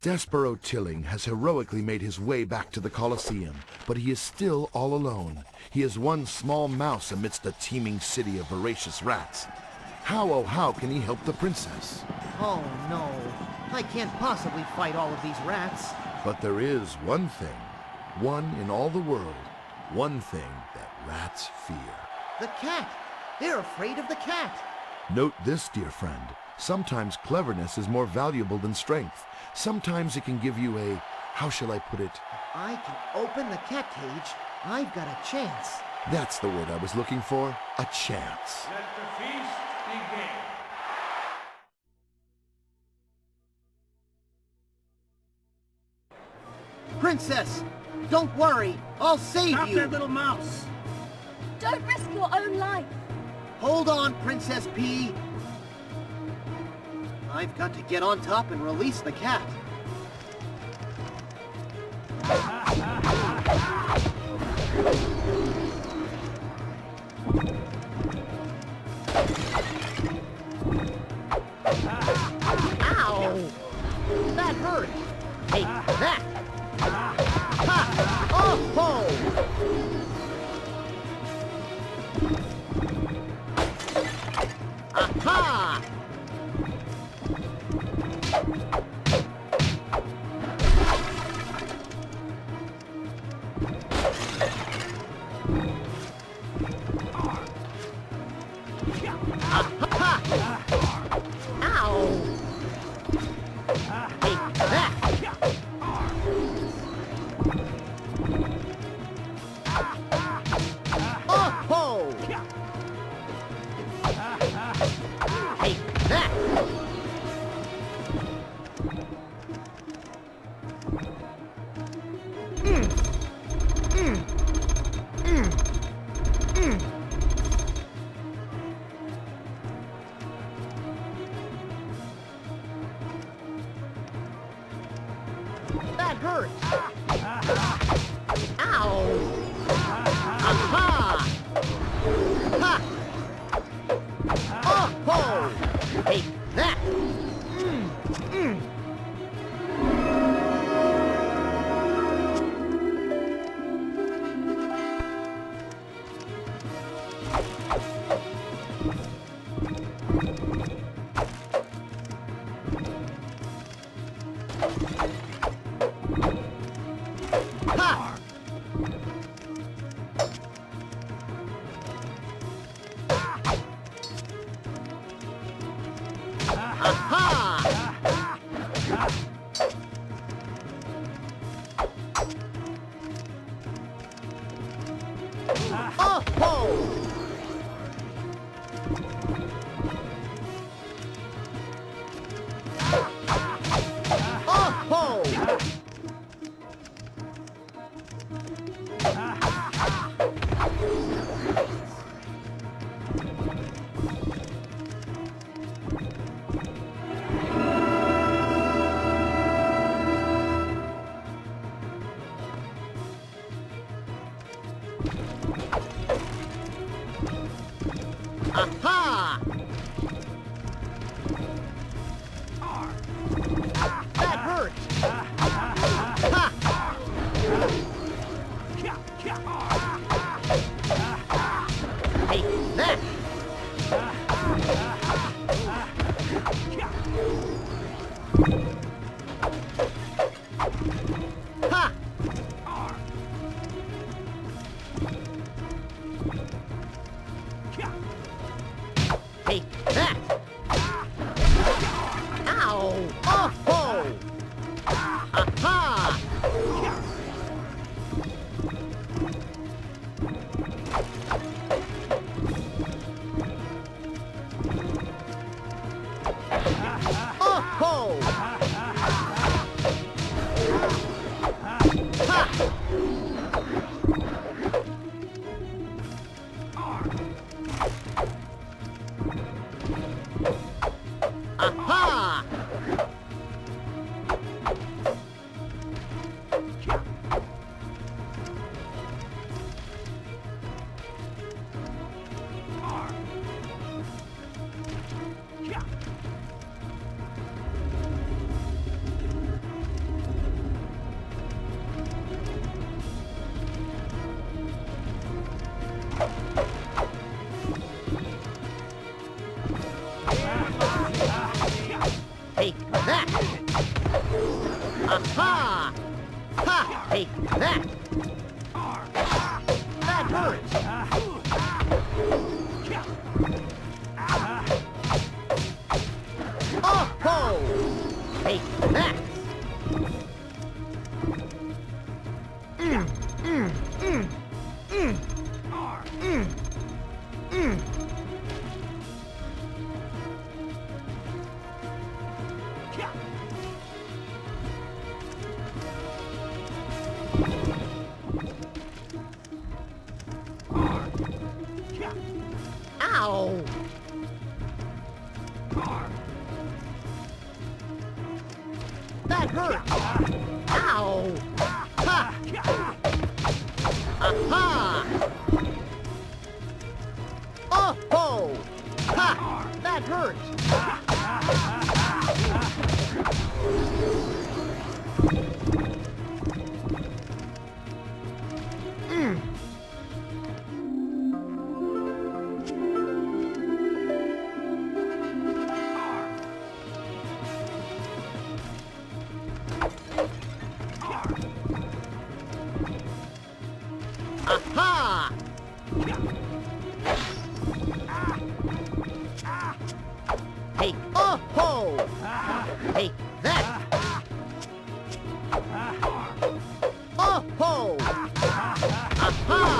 Despero Tilling has heroically made his way back to the Colosseum, but he is still all alone. He is one small mouse amidst a teeming city of voracious rats. How, oh how, can he help the princess? Oh no, I can't possibly fight all of these rats. But there is one thing, one in all the world, one thing that rats fear. The cat! They're afraid of the cat! Note this, dear friend. Sometimes cleverness is more valuable than strength. Sometimes it can give you a, how shall I put it? I can open the cat cage. I've got a chance. That's the word I was looking for, a chance. Let the feast begin. Princess, don't worry. I'll save you. Stop that little mouse. Don't risk your own life. Hold on, Princess P. I've got to get on top and release the cat. Ow! That hurt! Take that! Ha! Oh! Ho! Aha! That hurt! Ow! Aha! Ha! Oh ho! Take that! Oh ho! Oh ho! Aha! That hurt! Ha! Take that! Ha! Take that! Ow! Oh ho! Aha! Oh ho! Ha! Aha! Ha! Take that! That hurts! Oh-ho! Take that! That hurts! Ow! Ha! Aha! Oh ho! Ha! That hurts! Aha! Hey, oh ho! Hey, that! Oh ho! Aha!